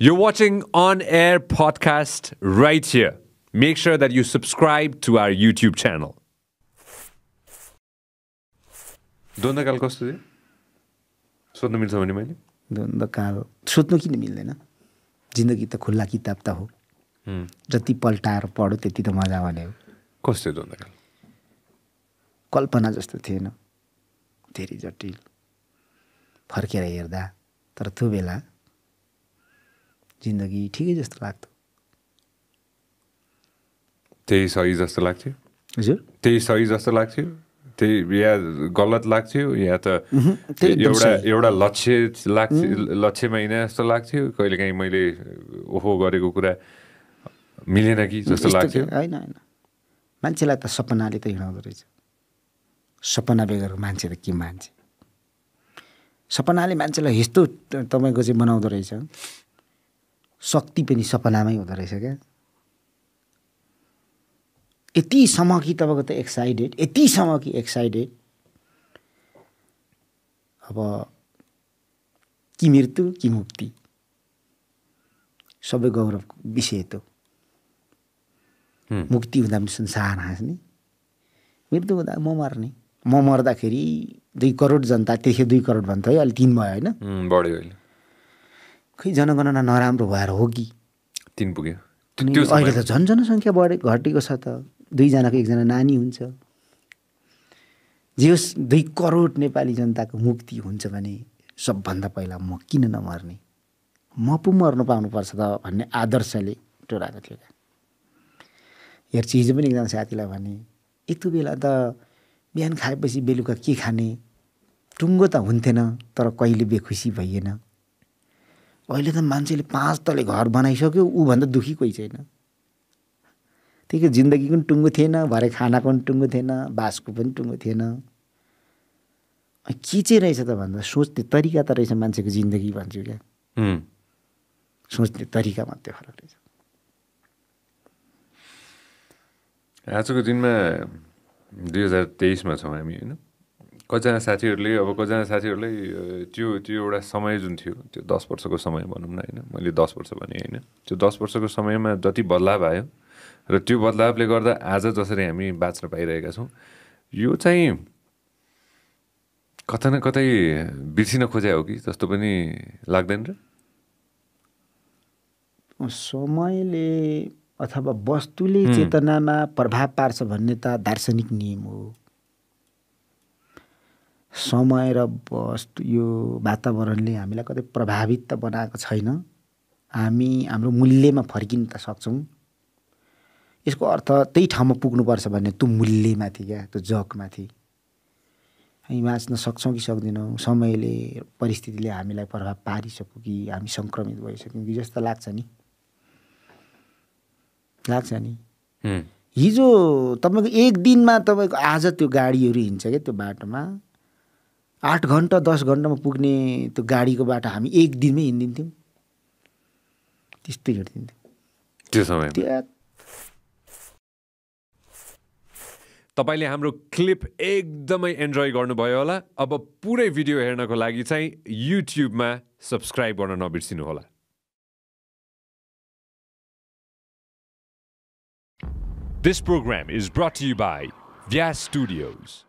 You're watching On Air Podcast right here. Make sure that you subscribe to our YouTube channel. द्वन्द्वकाल कस्तो थियो? सोध्नु मिल्छ भने मैले? द्वन्द्वकाल सोध्नु किन मिल्दैन? जिन्दगी त खुल्ला किताब त हो। जति पल्टाएर पढ्यो त्यति त मजा आउने हो। कस्तो द्वन्द्वकाल? कल्पना जस्तो थिएन। धेरै जटिल। फर्केर हेर्दा तर त्यो बेला जिन्दगी ठिकै जस्तो लाग्थ्यो। त्यही सही जस्तो लाग्थ्यो? हजुर? त्यही सही जस्तो लाग्थ्यो? या गलत लाग्थ्यो या त एउटा लक्ष्य महिना जस्तो लाग्थ्यो कहिलेकाहीँ मैले ओहो गरेको कुरा मिलेन कि जस्तो लाग्थ्यो हैन हैन मान्छेलाई त सपनाले त हिँडाउँदो रहेछ सपना बेगर मान्छे त के मान्छे सपनाले मान्छेलाई यस्तो तपाईको चाहिँ बनाउँदो रहेछ शक्ति पनि सपनामै हुँदो रहेछ के यति सम्म कि तपाईको त एक्साइटेड यति सम्म कि एक्साइटेड अब कि मृत्यु कि मुक्ति सबै गौरवको विषय त मुक्ति हुँदा पनि संसार हाँस्ने मृत्यु हुँदा म मर्ने म मर्दाखेरि 2 करोड जनता त्यसै 2 करोड भन्थ्यो है अलि 3 भयो हैन बढ्यो अहिले खै जनगणना नराम्रो भएर हो कि 3 पुग्यो त्यो अहिले त जन जनसंख्या बढेको घटेको छ त दुई जनाको एकजना नानी हुन्छ जे 2 करोड नेपाली जनताको मुक्ति हुन्छ भने सबभन्दा पहिला म किन नमर्ने म पु मर्न पाउनु पर्छ त भन्ने आदर्शले टोराको थियो यार चीज पनि एकजना साथीलाई भने यति बेला त बिहान खाएपछि बेलुका के खाने टुंगो त हुन्थेन तर कहिले बेखुसी भइएन अहिले त मान्छेले 5 तले घर बनाइसक्यो उ भन्दा दुखी कोही छैन ठीक है जिन्दगीको पनि टुंगो थिएन भरे खानाको पनि टुंगो थिएन बासको पनि टुंगो थिएन के चाहिँ रहेछ त भन्दा सोच्ने तरिका त रहेछ मान्छेको जिन्दगी भन्छु के सोच्ने तरिका मात्र फरक रहेछ आजको दिनमा 2023 मा छौं हामी हैन कतिजना साथीहरुले अब कतिजना साथीहरुले त्यो एउटा समय जुन थियो त्यो 10 वर्षको समय भनौं न हैन मैले 10 वर्ष भने हैन त्यो 10 वर्षको समयमा जति बदलाव आयो र त्यो बदलावले गर्दा आज जसरी हामी बाँच्न पाइरहेका छौं यो चाहिँ कतै न कतै बिर्सिन खोजे हो कि जस्तो पनि लाग्दैन र समयले अथवा वस्तुले चेतनामा प्रभाव पार्छ भन्ने त दार्शनिक नियम हो समय र वस्तु यो वातावरणले हामीलाई कतै प्रभावित त बनाएको छैन हामी हाम्रो मूल्यमा फर्किन त सक्छौं यसको अर्थ त्यही ठाउँमा पुग्नु पर्छ भन्ने त्यो मूल्यमाथि क्या त्यो जगमाथि हामी बाँच्न सक्छौं कि सक्दैनौं समयले परिस्थितिले हामीलाई प्रभाव पारिसक्यो कि हामी संक्रमित भइसक्यौं कि जस्तो लाग्छ नि हिजो तपाईको एक दिनमा तपाईको आज त्यो गाडीहरु हिन्छ के त्यो बाटोमा 8 घण्टा 10 घण्टामा पुग्ने त्यो गाडीको बाटो हामी एक दिनमै हिँड्दिन्थ्यौं त्यस्तै हिँड्दिन्थ्यौं त्यो समय तपाईले हाम्रो क्लिप एकदमै एन्जॉय गर्नुभयो होला अब पुरै भिडियो हेर्नको लागि चाहिँ YouTube मा सब्स्क्राइब गर्न नबिर्सिनु होला This program is brought to you by Vyas Studios